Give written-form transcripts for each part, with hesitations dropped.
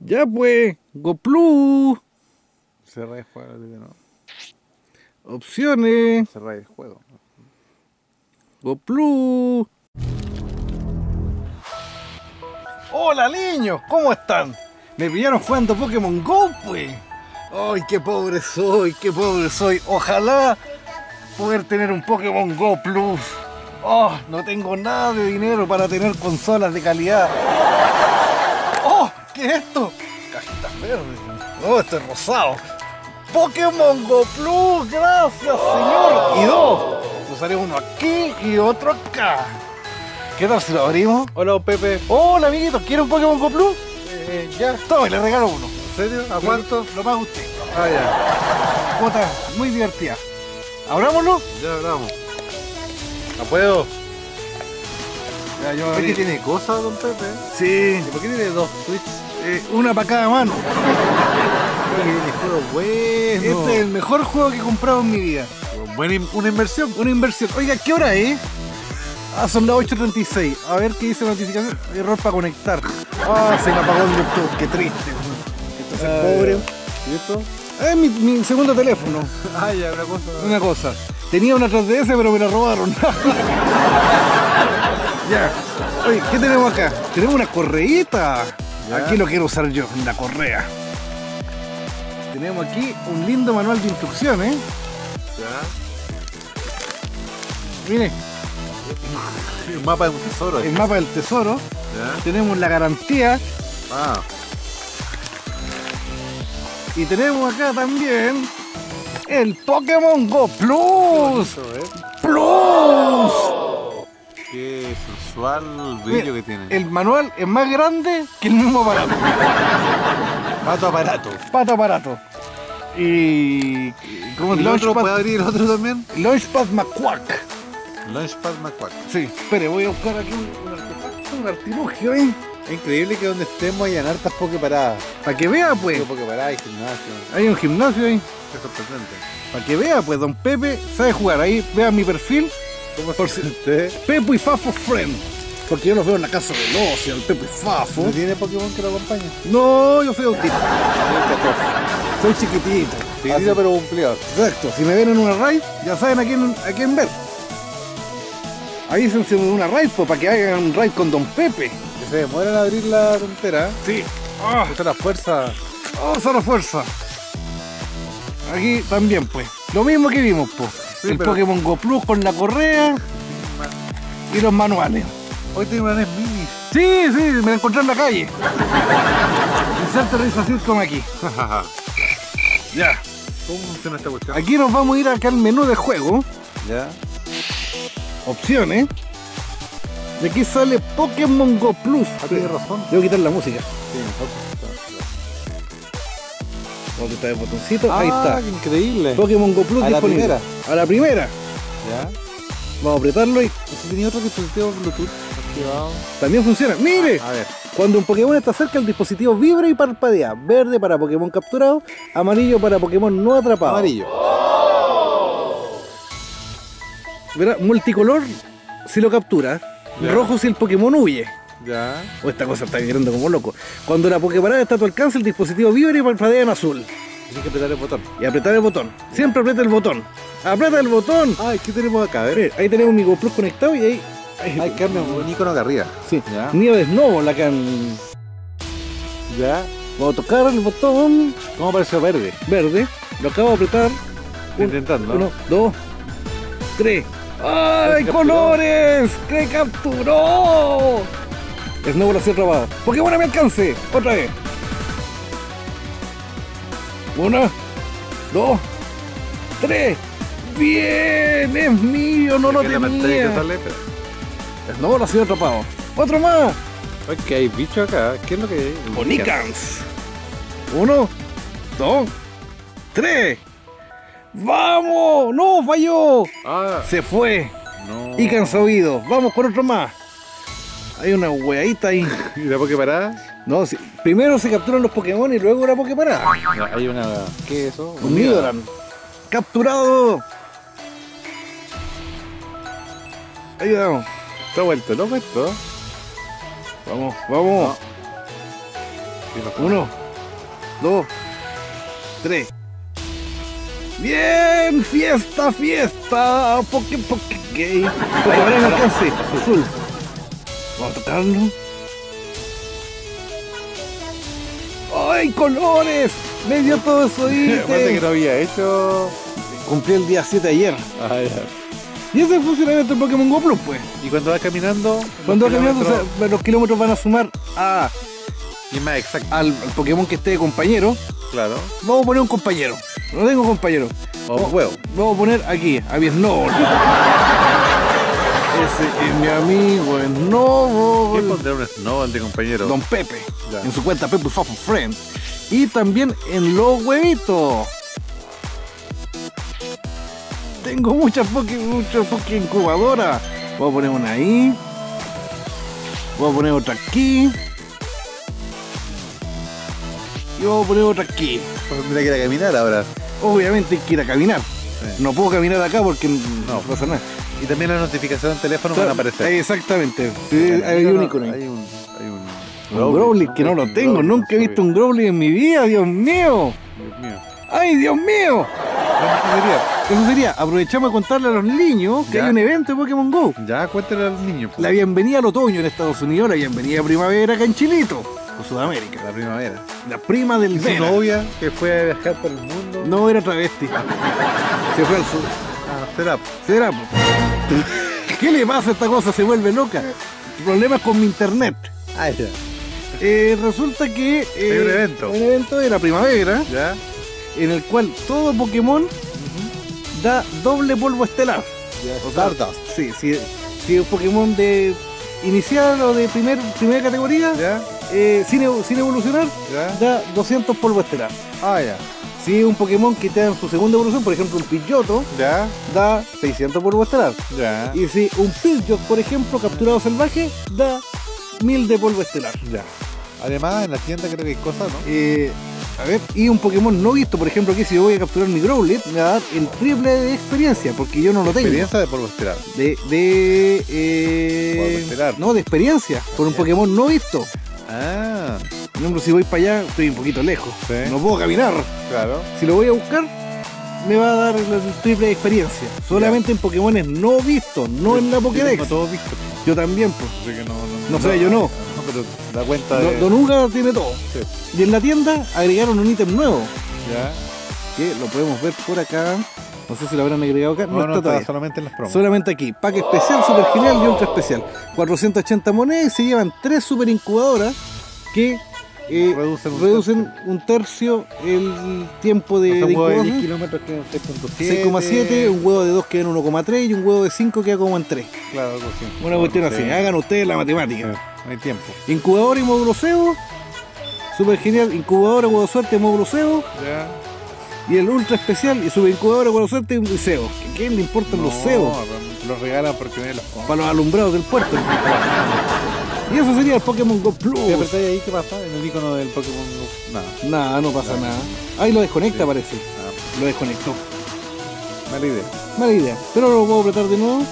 Ya pues, Go Plus. Cerrar el juego, ¿no? Opciones. Cerrar el juego. Go Plus. Hola niños, ¿cómo están? Me pillaron jugando Pokémon GO, pues. Ay, qué pobre soy, qué pobre soy. Ojalá poder tener un Pokémon GO Plus. Oh, no tengo nada de dinero para tener consolas de calidad. Oh, ¿qué es esto? Cajitas verdes. No, esto es rosado. Pokémon GO Plus, gracias señor. Y dos. Usaré uno aquí y otro acá. ¿Qué tal si lo abrimos? Hola Pepe. Hola amiguitos, ¿quiere un Pokémon GO Plus? Ya. Toma, le regalo uno. ¿En serio? ¿A cuánto? Lo paga usted. Ah, ya. Jota, muy divertida. ¿Abrámoslo? Ya abramos. ¿La puedo? Ya, yo abrí. ¿Es que tiene cosas, don Pepe? Sí. ¿Y por qué tiene dos tweets? Una para cada mano. Juego bueno. Este es el mejor juego que he comprado en mi vida. Una inversión. Una inversión. Oiga, ¿qué hora es? Ah, son las 8:36. A ver qué dice la notificación. Error para conectar. Ah, se me apagó el YouTube. Qué triste. Esto es el pobre. ¿Y esto? Es mi segundo teléfono. Ah, ya, una cosa. Una cosa. Tenía una 3DS pero me la robaron. Ya. Oye, ¿qué tenemos acá? Tenemos una correíta. Ya. Aquí lo quiero usar yo, la correa. Tenemos aquí un lindo manual de instrucciones. Ya. Mire. El mapa del tesoro. El mapa del tesoro. Ya. Tenemos la garantía. Ah. Y tenemos acá también el Pokémon GO Plus. Bonito, ¿eh? ¡Plus! Oh, qué sensual brillo. Mira, que tiene. El manual es más grande que el mismo aparato. Pato aparato. Pato aparato. Y ¿cómo el otro? ¿Puede abrir el otro también? Launchpad McQuack. Launchpad McQuack. Sí, espere, voy a buscar aquí un artilugio, ¿eh? Es increíble que donde estemos hayan hartas pokeparadas. Para que vea, pues. Pokeparadas y gimnasio. Hay un gimnasio ahí. Qué sorprendente. Para que vea, pues, don Pepe sabe jugar. Ahí vea mi perfil. ¿Cómo por si usted? Pepo y Fafo Friend. Porque yo los veo en la casa de los y al Pepo y Fafo. ¿No tiene Pokémon que lo acompañe? No, yo soy autista. Soy chiquitito. Chiquitito pero cumplido. Exacto. Si me ven en una raid, ya saben a quién ver. Avísense en una raid, pues, para que hagan un raid con don Pepe. Que se demoran a abrir la tontera. Sí. Oh. Usa la fuerza. Oh, usa la fuerza. Aquí también, pues. Lo mismo que vimos, pues. Sí, el pero... Pokémon GO Plus con la correa y los manuales. Hoy te manes mini. Sí, sí, me la encontré en la calle. Inserte risa así como aquí. Ya. ¿Cómo funciona esta cuestión? Aquí nos vamos a ir acá al menú de juego. Ya. Opciones. Y aquí sale Pokémon GO Plus. Ah, tienes razón. Debo quitar la música. Sí, mejor. Vamos a quitar el botoncito. Ah, ahí está. Qué increíble. Pokémon GO Plus disponible. A la primera. A la primera. Ya. Vamos a apretarlo y... Tenía otro dispositivo Bluetooth activado. También funciona. ¡Mire! A ver. Cuando un Pokémon está cerca, el dispositivo vibra y parpadea. Verde para Pokémon capturado. Amarillo para Pokémon no atrapado. Amarillo. Verá, multicolor si lo captura. Ya. Rojo si el Pokémon huye. Ya. O esta cosa está vibrando como loco. Cuando la Poképarada está a tu alcance, el dispositivo vibra y parpadea en azul. Tienes que apretar el botón. Y apretar el botón. Ya. Siempre aprieta el botón. ¡Aprieta el botón! Ay, ¿qué tenemos acá? A ver, ahí tenemos mi GoPro conectado y ahí... Ay, cambia un icono acá arriba. Sí. Ya. Nieve de Snowball acá en... Ya. Vamos a tocar el botón. ¿Cómo apareció verde? Verde. Lo acabo de apretar. Intentando. Uno, dos, tres. ¡Ay, colores! ¡Que capturó! Snowball así atrapado. ¡Pokémon a mi alcance! Otra vez. Una, dos, tres. ¡Bien! ¡Es mío! ¡No lo tenía! Snowball ha sido atrapado. ¡Otro más! Ok, hay bicho acá. ¿Qué es lo que es? Bonicans. Uno, dos, tres. ¡Vamos! ¡No! ¡Falló! Ah, se fue. No. Y cansabido. Vamos por otro más. Hay una hueadita ahí. ¿Y la Poképarada? No, si, primero se capturan los Pokémon y luego la Poképarada. Hay una... ¿Qué es eso? Un Nidoran. ¡Capturado! Ahí vamos. Está vuelto, ¿no? Esto. Vamos, vamos. No. 1, 2, 3. Bien, fiesta, fiesta. Poké. Ahora en alcance, azul. Vamos a tratarlo. ¡Ay, colores! Me dio todo eso y parece que lo había hecho. Cumplí el día 7 ayer. Ah, ya. Y ese es el funcionamiento del Pokémon GO Plus, pues. Y cuando vas caminando. Cuando vas caminando, o sea, los kilómetros van a sumar a. Y más exacto. Al Pokémon que esté de compañero. Claro. Vamos a poner un compañero. No tengo compañero. Vamos, huevo. Vamos a poner aquí, a mi Snowball. Ese es mi amigo Snowball. ¿Quién pondrá un Snowball de compañero? Don Pepe. Ya. En su cuenta Pepo y Fafo Friend. Y también en los huevitos. Tengo muchas poke incubadoras. Voy a poner una ahí. Voy a poner otra aquí. Y voy a poner otra aquí. Pues mira, que ir a caminar ahora. Obviamente hay que ir a caminar. Sí. No puedo caminar acá porque no pasa nada. Y también las notificaciones del teléfono, o sea, van a aparecer. Exactamente. Sí, hay un icono ahí. Hay un Growlithe que no lo tengo. Growlithe, nunca he visto un Growlithe en mi vida. ¡Dios mío! Dios mío. ¡Ay, Dios mío! Eso sería, aprovechamos a contarle a los niños que hay un evento de Pokémon GO. Ya, cuéntale a los niños. Pues. La bienvenida al otoño en Estados Unidos, la bienvenida a primavera acá en Chilito. O Sudamérica. La primavera. La prima del verano. Su novia que fue a viajar por el mundo. No, era travesti. Se fue al sur. Ah, será. ¿Qué le pasa a esta cosa? Se vuelve loca. Problemas con mi internet. Ah, ya. Resulta que... hay un evento. Un evento de la primavera. Ya. En el cual todo Pokémon da doble polvo estelar. O sea, si un Pokémon de inicial o de primera categoría, sin evolucionar, da 200 polvo estelar. Ah, ya. Si un Pokémon que te da en su segunda evolución, por ejemplo un Pidgeotto, da 600 polvo estelar. Ya. Y si un Pidgeot, por ejemplo, capturado salvaje, da 1000 de polvo estelar. Ya. Además, en la tienda creo que hay cosas, ¿no? A ver, y un Pokémon no visto, por ejemplo, aquí si yo voy a capturar mi Growlithe, me va a dar el triple de experiencia, porque yo no lo tengo. Experiencia de polvo estelar. Polvo estelar. No, de experiencia, por un Pokémon no visto. Ah. Por ejemplo, si voy para allá, estoy un poquito lejos. Sí. No puedo caminar. Claro. Si lo voy a buscar, me va a dar el triple de experiencia. Solamente en Pokémones no vistos, no en la Pokédex. No todos vistos. Yo también, pues. O sea que no. Pero da cuenta de... Don Uga tiene todo. Sí. Y en la tienda agregaron un ítem nuevo. Ya. Que lo podemos ver por acá. No sé si lo habrán agregado acá. No, está solamente en las promos. Solamente aquí. Pack especial, super genial y ultra especial. 480 monedas y se llevan 3 super incubadoras que reducen un tercio el tiempo de incubación. 10 kilómetros quedan 6,7, un huevo de 2 queda en 1,3 y un huevo de 5 queda como en 3. Claro, una cuestión así. Hagan ustedes la matemática. No hay tiempo. Incubador y módulo cebo. Super genial, incubador, huevo de suerte, módulo cebo. Ya. Y el ultra especial y super incubador, huevo de suerte y cebo. ¿A quién le importan los cebos? Los regalan porque me los compran. Para los alumbrados del puerto. Y eso sería el Pokémon GO Plus. ¿Te apretáis ahí? ¿Qué pasa? En el icono del Pokémon GO. Nada. Nada, no pasa nada. Ahí lo desconecta, parece. Lo desconectó. Mala idea. Pero lo puedo apretar de nuevo.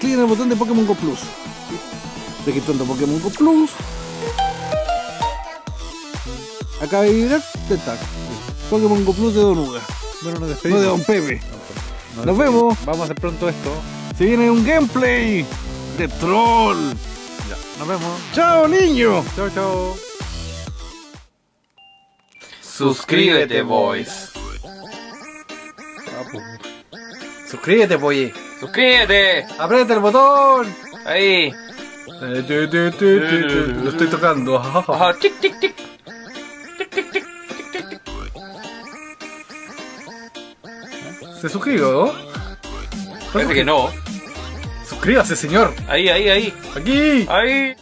Clic en el botón de Pokémon GO Plus. Registrando Pokémon GO Plus. Acaba de vibrar. Pokémon GO Plus de Don Uga. Bueno, nos despedimos. No, de Don Pepe. Okay. Nos vemos. Vamos a hacer pronto esto. Se viene un gameplay de troll. Ya, nos vemos. ¡Chao, niño! ¡Chao! Suscríbete, boys. Suscríbete, boy. Suscríbete. Aprieta el botón. Ahí. Lo estoy tocando. Ajá, tic, tic. ¿Se suscribió? Parece que no. Suscríbase, señor. Ahí. Aquí. Ahí.